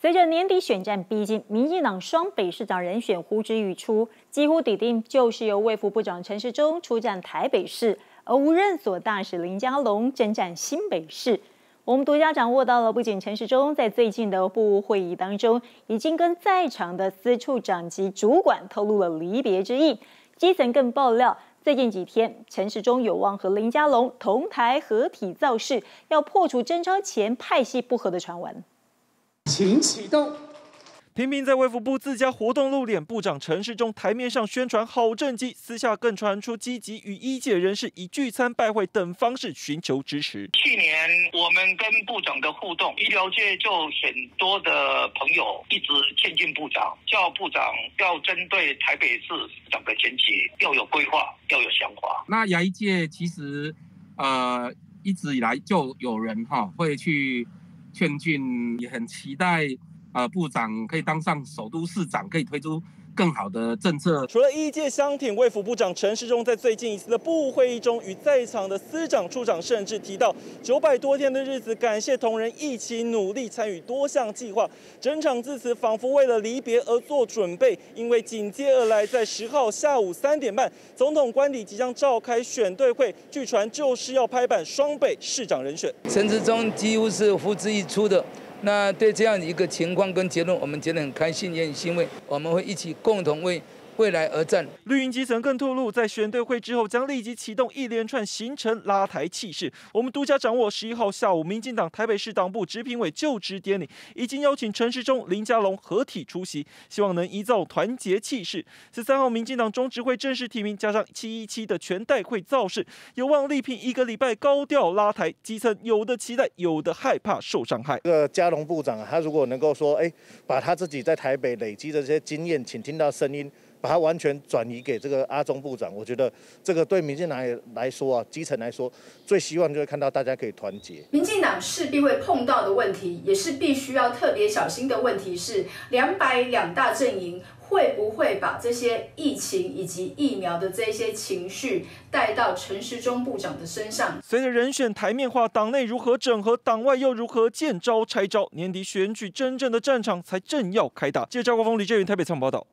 随着年底选战逼近，民进党双北市长人选呼之欲出，几乎底定就是由卫福部长陈时中出战台北市，而无任所大使林佳龙征战新北市。我们独家掌握到了，不仅陈时中在最近的部务会议当中，已经跟在场的司处长及主管透露了离别之意，基层更爆料。 最近几天，陈时中有望和林佳龙同台合体造势，要破除征召前派系不合的传闻。请启动。频频在卫福部自家活动露脸，部长陈时中台面上宣传好政绩，私下更传出积极与医界人士以聚餐、拜会等方式寻求支持。去年我们跟部长的互动，医疗界就很多的朋友一直劝进部长，叫部长要针对台北市市长的前期要有规划。 要有想法。那牙医界其实，一直以来就有人会去劝进，也很期待部长可以当上首都市长，可以推出更好的政策。除了医界相挺，卫福部长陈时中在最近一次的部务会议中，与在场的司长、处长甚至提到900多天的日子，感谢同仁一起努力参与多项计划。整场致辞仿佛为了离别而做准备，因为紧接而来，在10号下午3点半，总统官邸即将召开选对会，据传就是要拍板双北市长人选。陈时中几乎是呼之欲出的。 那对这样一个情况跟结论，我们觉得很开心，也很欣慰。我们会一起共同为未来而战。绿营基层更透露，在选对会之后，将立即启动一连串行程拉抬气势。我们独家掌握，11号下午，民进党台北市党部执评委就职典礼，已经邀请陈时中、林佳龙合体出席，希望能营造团结气势。13号，民进党中执会正式提名，加上717的全代会造势，有望力拼1个礼拜高调拉抬基层，有的期待，有的害怕受伤害。佳龙部长啊，他如果能够说，把他自己在台北累积的这些经验，请听到声音，把它完全转移给这个阿中部长，我觉得这个对民进党来说啊，基层来说，最希望就是看到大家可以团结。民进党势必会碰到的问题，也是必须要特别小心的问题是，两大阵营。 会不会把这些疫情以及疫苗的这些情绪带到陈时中部长的身上？随着人选台面化，党内如何整合，党外又如何见招拆招？年底选举真正的战场才正要开打。记者赵国峰、李振云台北采访报道。